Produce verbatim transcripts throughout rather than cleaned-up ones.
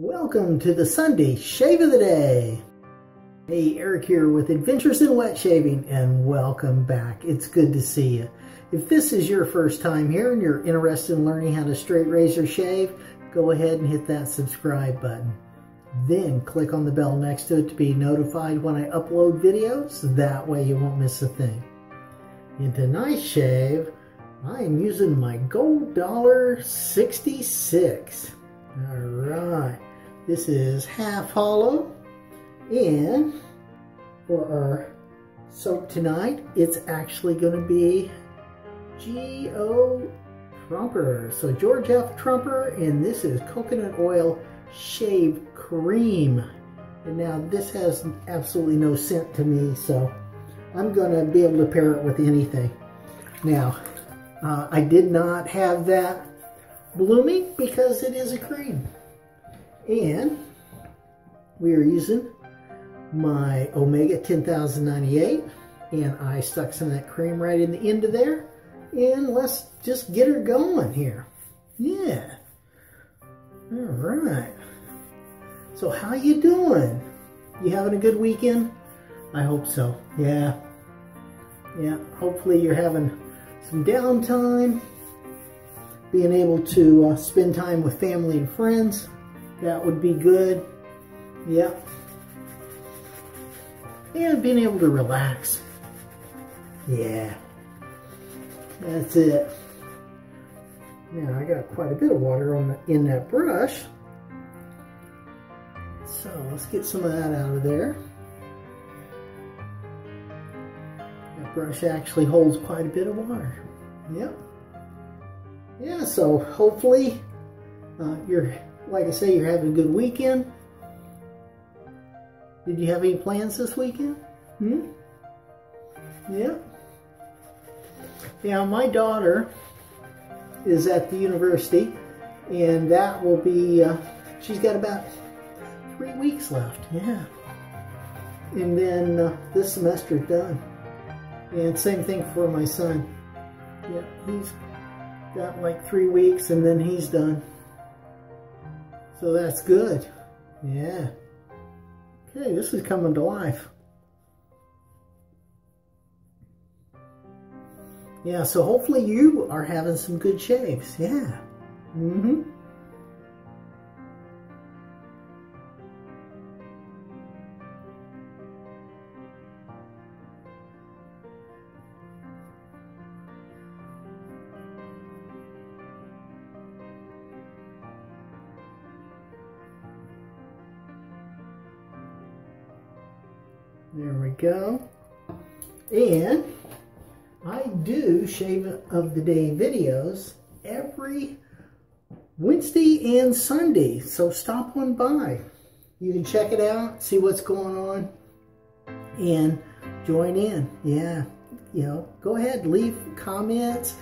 Welcome to the Sunday Shave of the Day. Hey, Eric here with Adventures in Wet Shaving, and welcome back. It's good to see you. If this is your first time here and you're interested in learning how to straight razor shave, go ahead and hit that subscribe button. Then click on the bell next to it to be notified when I upload videos. That way you won't miss a thing. In tonight's shave, I am using my Gold Dollar sixty-six. Alright, this is half hollow, and for our soap tonight, it's actually going to be Geo Trumper. So George F Trumper, and this is coconut oil shave cream. And now this has absolutely no scent to me, so I'm going to be able to pair it with anything. Now, uh, I did not have that blooming because it is a cream. And we are using my Omega ten thousand ninety-eight, and I stuck some of that cream right in the end of there. And let's just get her going here. Yeah. All right. So how you doing? You having a good weekend? I hope so. Yeah. Yeah. Hopefully you're having some downtime, being able to uh, spend time with family and friends. That would be good. Yep. And being able to relax. Yeah. That's it. Now I got quite a bit of water on the, in that brush. So let's get some of that out of there. That brush actually holds quite a bit of water. Yep. Yeah, so hopefully uh, you're, like I say, you're having a good weekend. Did you have any plans this weekend? Hmm? Yeah. Now, my daughter is at the university, and that will be, uh, she's got about three weeks left. Yeah. And then uh, this semester's done. And same thing for my son. Yeah, he's got like three weeks and then he's done. So that's good. Yeah. Okay, this is coming to life. Yeah, so hopefully you are having some good shaves. Yeah. Mm-hmm. There we go. And I do Shave of the Day videos every Wednesday and Sunday, so stop on by. You can check it out, see what's going on, and join in. Yeah, you know, go ahead, leave comments.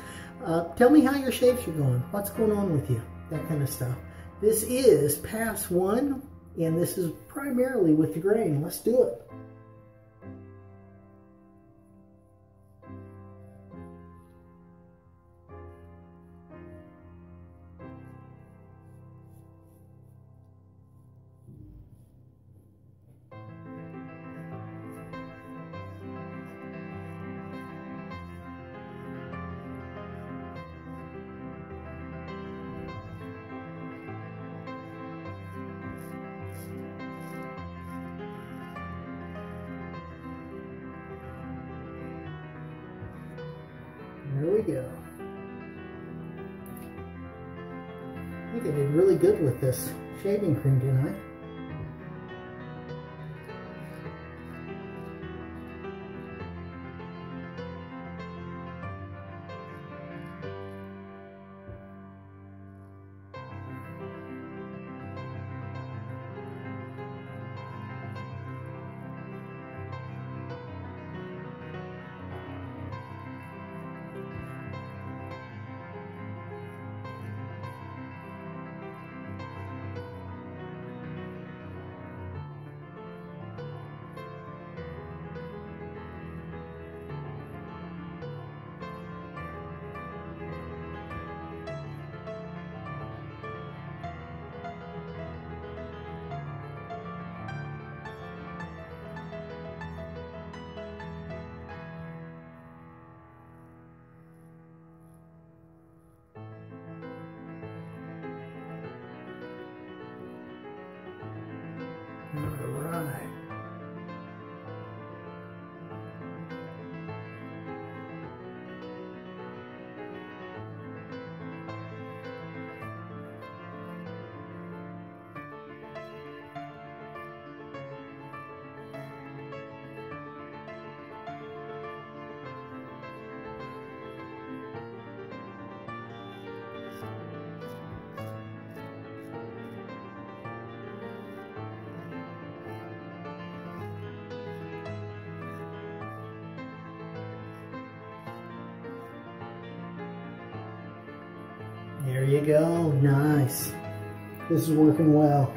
Uh, tell me how your shaves are going, what's going on with you, that kind of stuff. This is pass one, and this is primarily with the grain. Let's do it. There we go. I think I did really good with this shaving cream, didn't I? There you go. Nice. This is working well.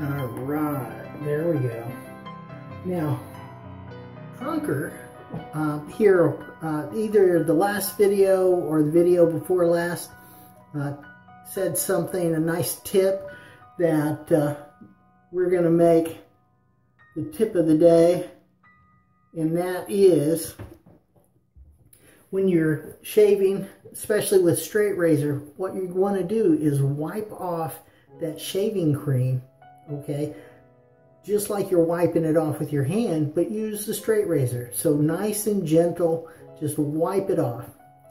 All right, there we go. Now, Trumper, uh, here, uh, either the last video or the video before last, uh, said something, a nice tip, that uh, we're going to make the tip of the day, and that is when you're shaving, especially with straight razor, what you want to do is wipe off that shaving cream. Okay, just like you're wiping it off with your hand, but use the straight razor. So nice and gentle, just wipe it off.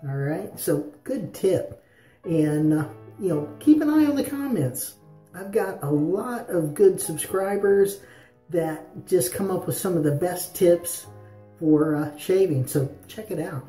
All right, so good tip. And, uh, you know, keep an eye on the comments. I've got a lot of good subscribers that just come up with some of the best tips for uh, shaving. So check it out.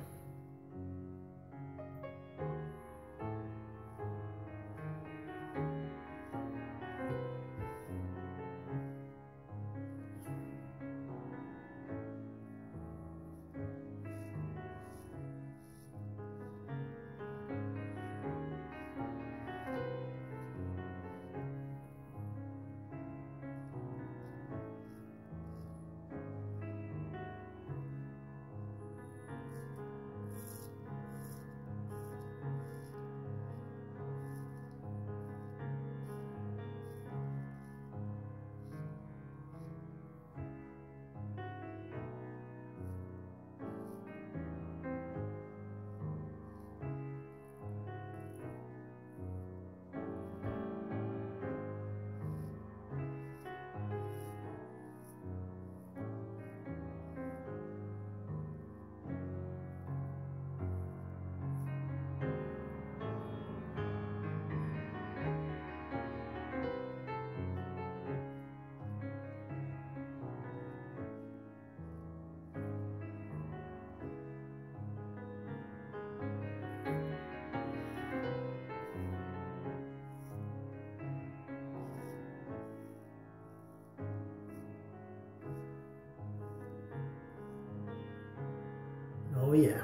Oh yeah,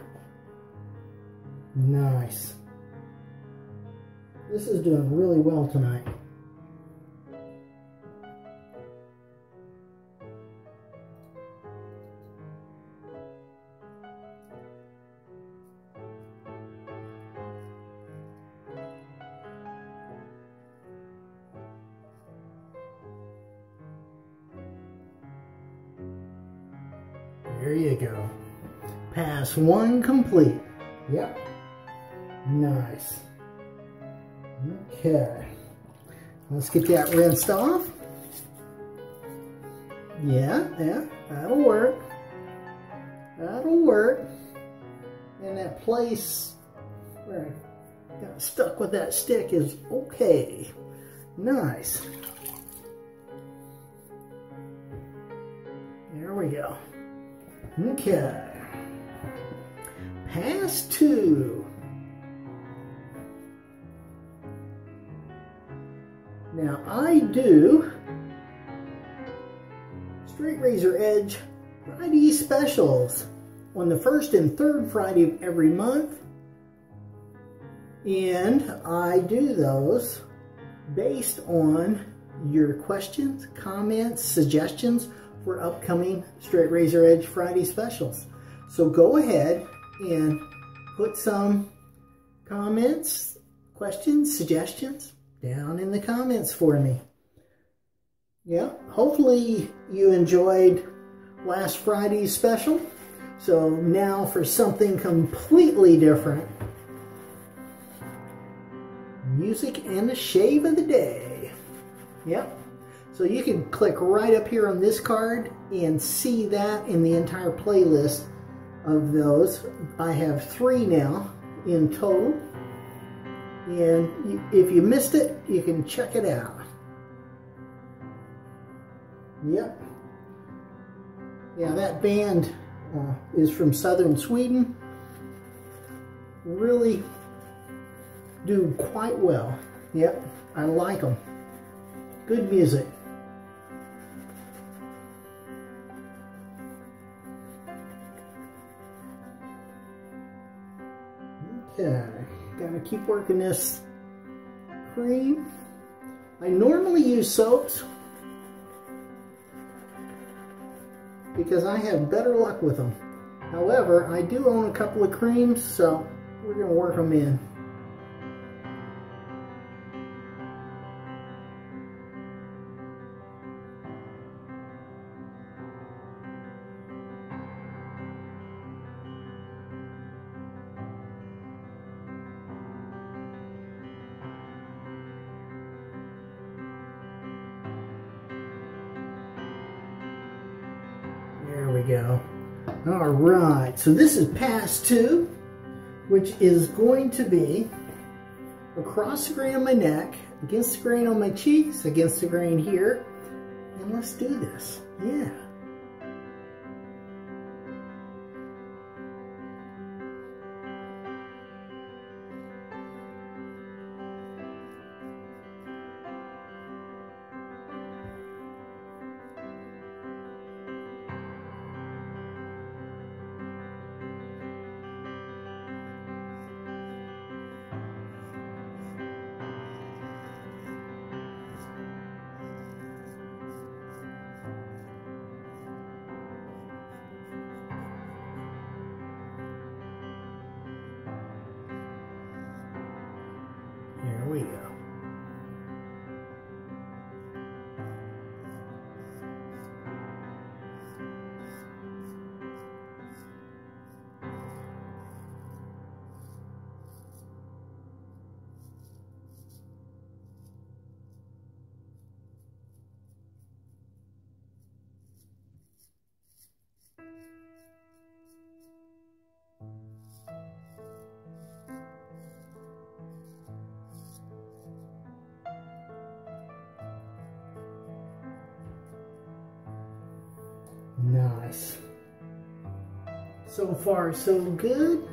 nice. This is doing really well tonight. There you go. Pass one complete. Yep. Nice. Okay. Let's get that rinsed off. Yeah, yeah. That'll work. That'll work. And that place where I got stuck with that stick is okay. Nice. There we go. Okay. Pass two. Now I do straight razor edge Friday specials on the first and third Friday of every month, and I do those based on your questions, comments, suggestions, for upcoming Straight Razor Edge Friday specials. So go ahead and put some comments, questions, suggestions down in the comments for me. Yeah, hopefully you enjoyed last Friday's special. So now for something completely different. Music and the shave of the day. Yep. So you can click right up here on this card and see that in the entire playlist of those. I have three now in total. And if you missed it, you can check it out. Yep. Yeah, that band uh, is from southern Sweden. Really do quite well. Yep, I like them. Good music. Okay, gotta keep working this cream. I normally use soaps because I have better luck with them. However, I do own a couple of creams, so we're gonna work them in. Go. All right, so this is pass two, which is going to be across the grain on my neck, against the grain on my cheeks, against the grain here, and let's do this. Yeah. Nice. So far, so good.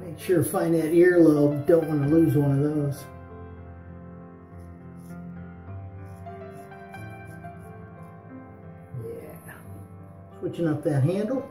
Make sure to find that earlobe. Don't want to lose one of those. Yeah. Switching up that handle.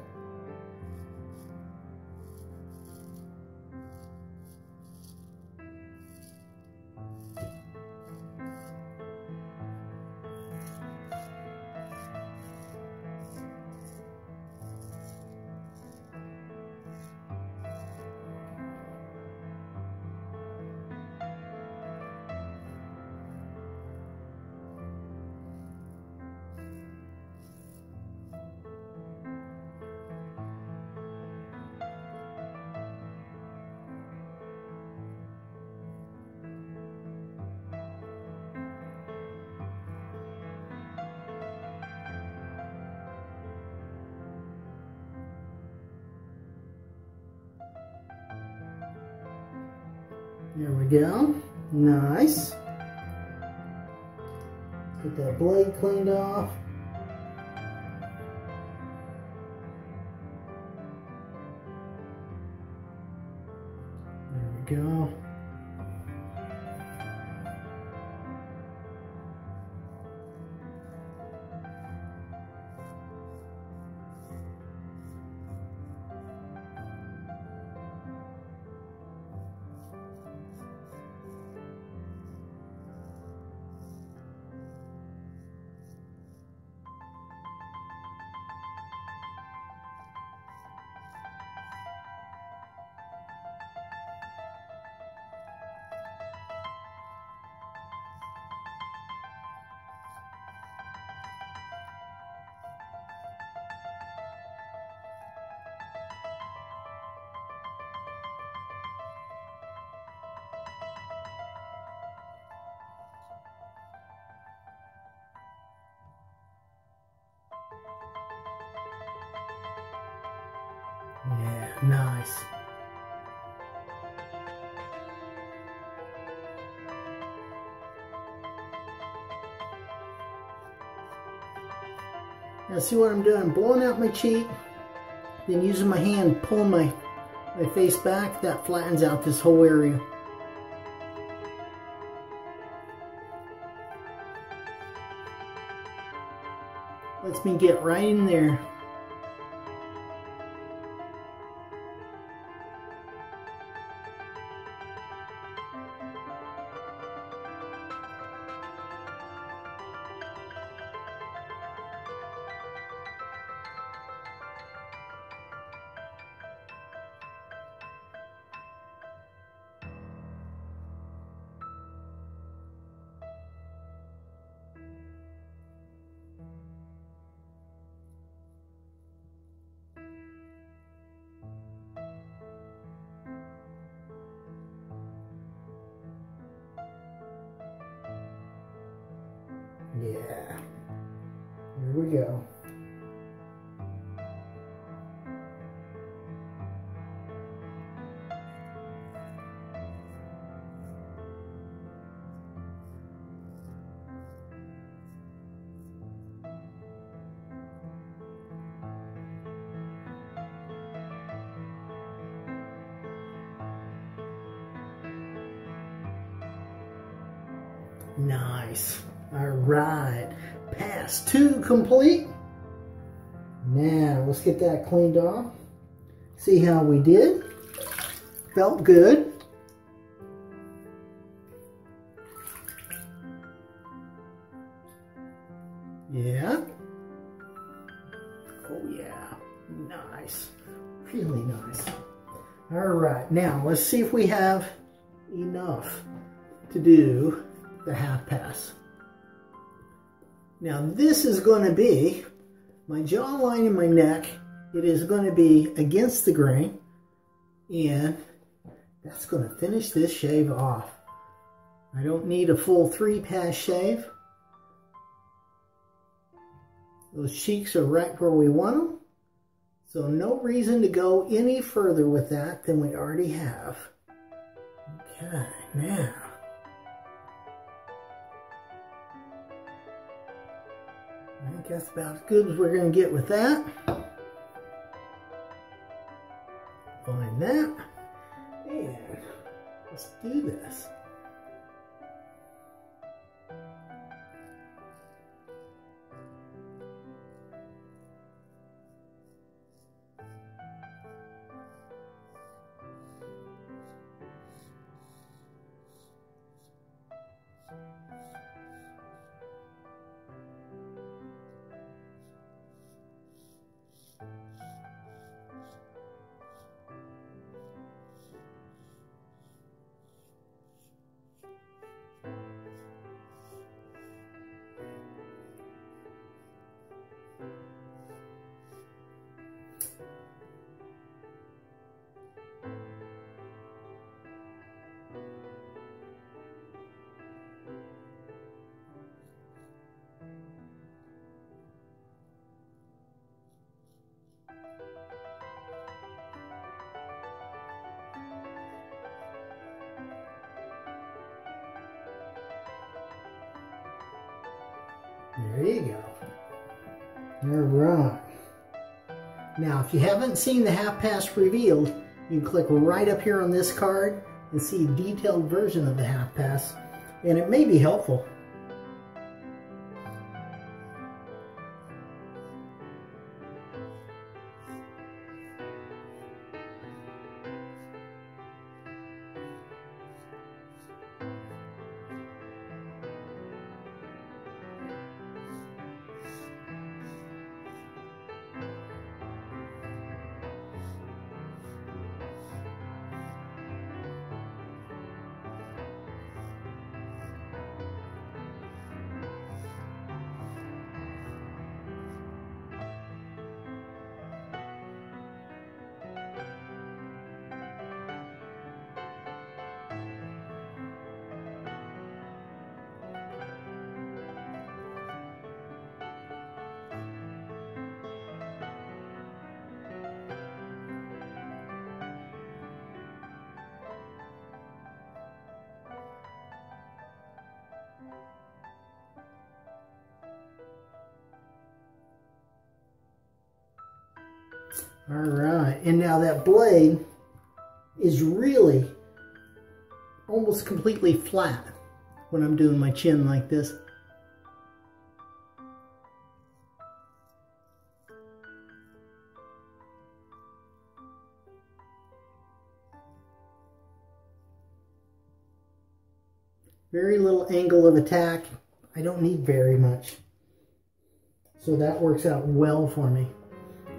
There we go. Nice. Get that blade cleaned off. There we go. Yeah, nice. Now see what I'm doing? Blowing out my cheek, then using my hand, pulling my, my face back. That flattens out this whole area. Lets me get right in there. Yeah, here we go. Nice. Alright, pass two complete. Now, let's get that cleaned off. See how we did. Felt good. Yeah. Oh yeah, nice. Really nice. Alright, now let's see if we have enough to do the half pass. Now this is going to be my jawline and my neck. It is going to be against the grain, and that's going to finish this shave off. I don't need a full three pass shave. Those cheeks are right where we want them, so no reason to go any further with that than we already have. Okay, now. I think that's about as good as we're going to get with that. Find that. And let's do this. There you go. All right. Now, if you haven't seen the Half Past Revealed, you can click right up here on this card and see a detailed version of the Half Past, and it may be helpful. All right, and now that blade is really almost completely flat when I'm doing my chin like this. Very little angle of attack. I don't need very much. So that works out well for me.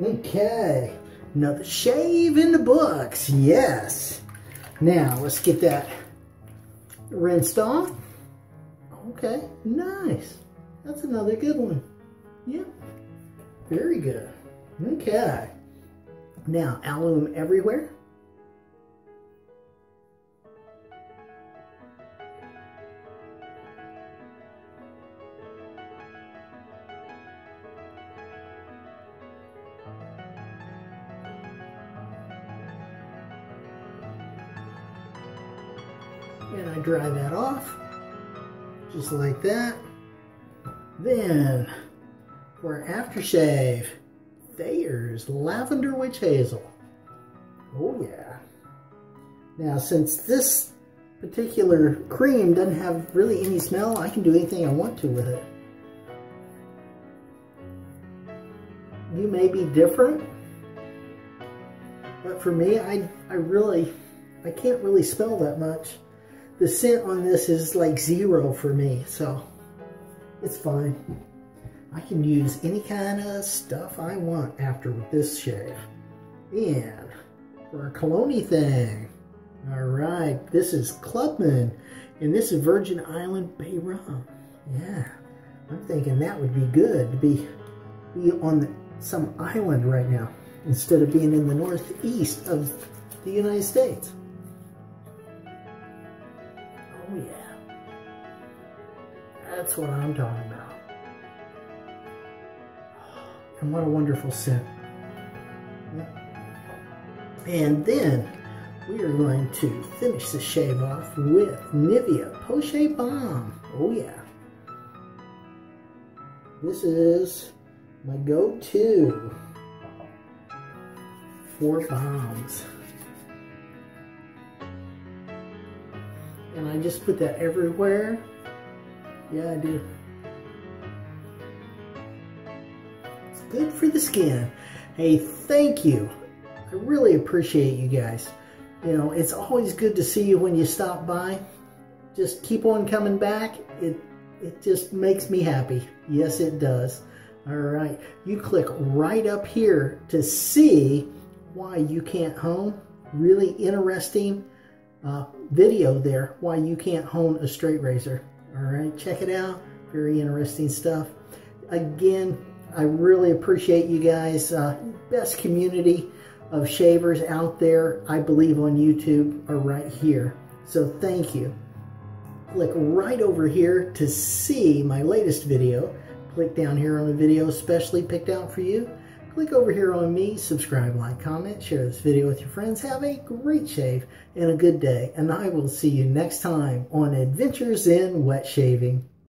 Okay, another shave in the books, yes. Now, let's get that rinsed off. Okay, nice. That's another good one. Yep, yeah, very good. Okay. Now, alum everywhere. And I dry that off, just like that. Then, for aftershave, Thayer's Lavender Witch Hazel. Oh yeah. Now, since this particular cream doesn't have really any smell, I can do anything I want to with it. You may be different, but for me, I, I really, I can't really smell that much. The scent on this is like zero for me, so it's fine. I can use any kind of stuff I want after with this shave. And for a cologne thing, all right, this is Clubman, and this is Virgin Island Bay Rum. Yeah, I'm thinking that would be good to be, be on the, some island right now instead of being in the northeast of the United States. Oh yeah, that's what I'm talking about. And what a wonderful scent. Yep. And then we are going to finish the shave off with Nivea Poche Balm. Oh yeah. This is my go-to for balms. And I just put that everywhere. Yeah, I do. It's good for the skin. Hey, thank you. I really appreciate you guys. You know, it's always good to see you when you stop by. Just keep on coming back. It, it just makes me happy. Yes, it does. All right. You click right up here to see why you can't hone. Really interesting Uh, video there, why you can't hone a straight razor. All right, check it out. Very interesting stuff. Again, I really appreciate you guys. Uh, best community of shavers out there, I believe, on YouTube are right here. So thank you. Click right over here to see my latest video. Click down here on the video specially picked out for you. Click over here on me, subscribe, like, comment, share this video with your friends. Have a great shave and a good day, and I will see you next time on Adventures in Wet Shaving.